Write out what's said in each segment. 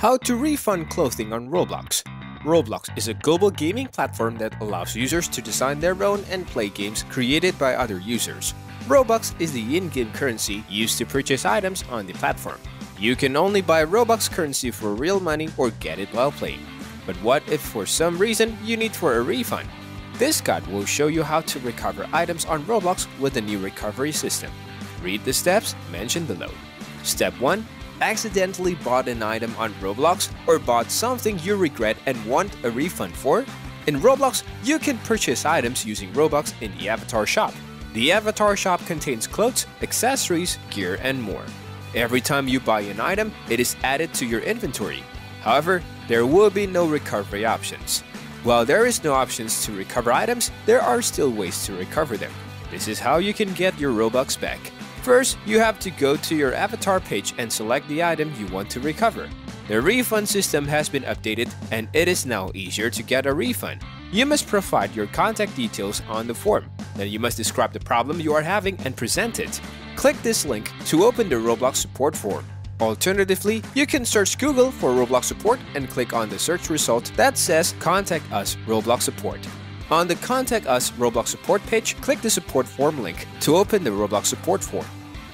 How to refund clothing on Roblox. Roblox is a global gaming platform that allows users to design their own and play games created by other users. Robux is the in-game currency used to purchase items on the platform. You can only buy Robux currency for real money or get it while playing. But what if for some reason you need for a refund? This guide will show you how to recover items on Roblox with the new recovery system. Read the steps mentioned below. Step 1. Accidentally bought an item on Roblox or bought something you regret and want a refund for? In Roblox, you can purchase items using Robux in the Avatar Shop. The Avatar Shop contains clothes, accessories, gear, and more. Every time you buy an item, it is added to your inventory. However, there will be no recovery options. While there is no options to recover items, there are still ways to recover them. This is how you can get your Robux back. First, you have to go to your avatar page and select the item you want to recover. The refund system has been updated and it is now easier to get a refund. You must provide your contact details on the form. Then you must describe the problem you are having and present it. Click this link to open the Roblox support form. Alternatively, you can search Google for Roblox support and click on the search result that says Contact Us Roblox Support. On the Contact Us Roblox Support page, click the support form link to open the Roblox support form.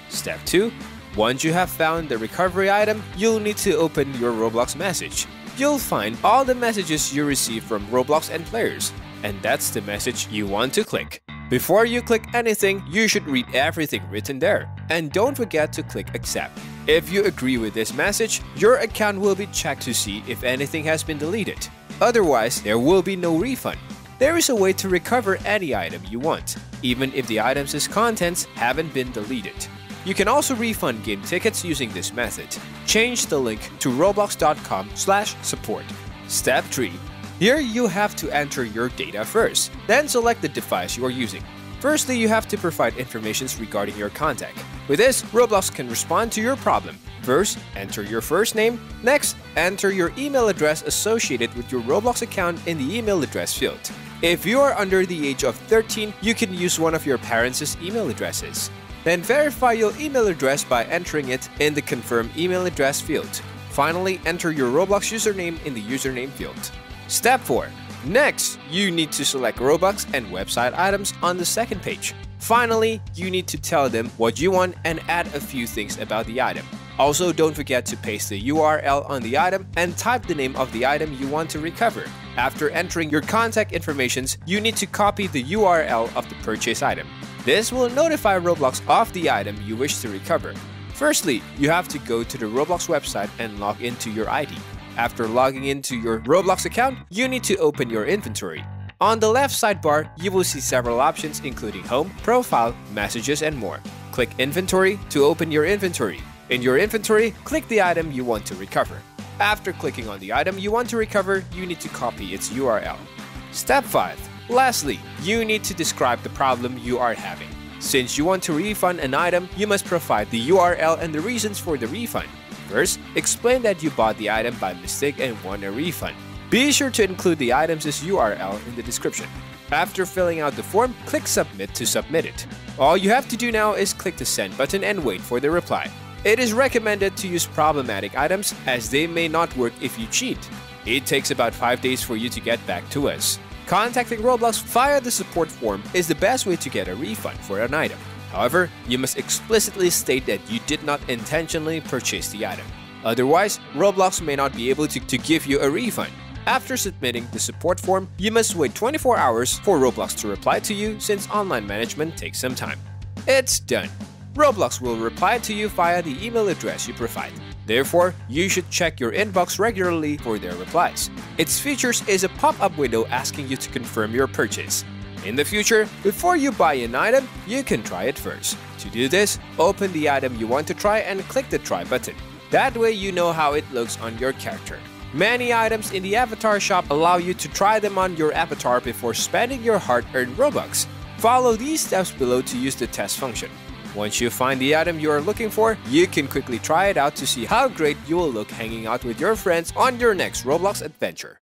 Step 2. Once you have found the recovery item, you'll need to open your Roblox message. You'll find all the messages you receive from Roblox and players, and that's the message you want to click. Before you click anything, you should read everything written there, and don't forget to click accept. If you agree with this message, your account will be checked to see if anything has been deleted. Otherwise, there will be no refund. There is a way to recover any item you want, even if the item's contents haven't been deleted. You can also refund game tickets using this method. Change the link to roblox.com/support. Step 3. Here you have to enter your data first, then select the device you are using. Firstly, you have to provide information regarding your contact. With this, Roblox can respond to your problem. First, enter your first name. Next, enter your email address associated with your Roblox account in the email address field. If you are under the age of 13, you can use one of your parents' email addresses. Then verify your email address by entering it in the confirm email address field. Finally, enter your Roblox username in the username field. Step 4. Next, you need to select Robux and website items on the second page. Finally, you need to tell them what you want and add a few things about the item. Also, don't forget to paste the URL on the item and type the name of the item you want to recover. After entering your contact information, you need to copy the URL of the purchase item. This will notify Roblox of the item you wish to recover. Firstly, you have to go to the Roblox website and log into your ID. After logging into your Roblox account, you need to open your inventory. On the left sidebar, you will see several options including Home, Profile, Messages, and more. Click Inventory to open your inventory. In your inventory, click the item you want to recover. After clicking on the item you want to recover, you need to copy its URL. Step 5. Lastly, you need to describe the problem you are having. Since you want to refund an item, you must provide the URL and the reasons for the refund. First, explain that you bought the item by mistake and want a refund. Be sure to include the item's URL in the description. After filling out the form, click Submit to submit it. All you have to do now is click the Send button and wait for the reply. It is recommended to use problematic items as they may not work if you cheat. It takes about 5 days for you to get back to us. Contacting Roblox via the support form is the best way to get a refund for an item. However, you must explicitly state that you did not intentionally purchase the item. Otherwise, Roblox may not be able to give you a refund. After submitting the support form, you must wait 24 hours for Roblox to reply to you since online management takes some time. It's done. Roblox will reply to you via the email address you provide. Therefore, you should check your inbox regularly for their replies. Its features is a pop-up window asking you to confirm your purchase. In the future, before you buy an item, you can try it first. To do this, open the item you want to try and click the Try button. That way you know how it looks on your character. Many items in the Avatar Shop allow you to try them on your avatar before spending your hard-earned Robux. Follow these steps below to use the test function. Once you find the item you are looking for, you can quickly try it out to see how great you will look hanging out with your friends on your next Roblox adventure.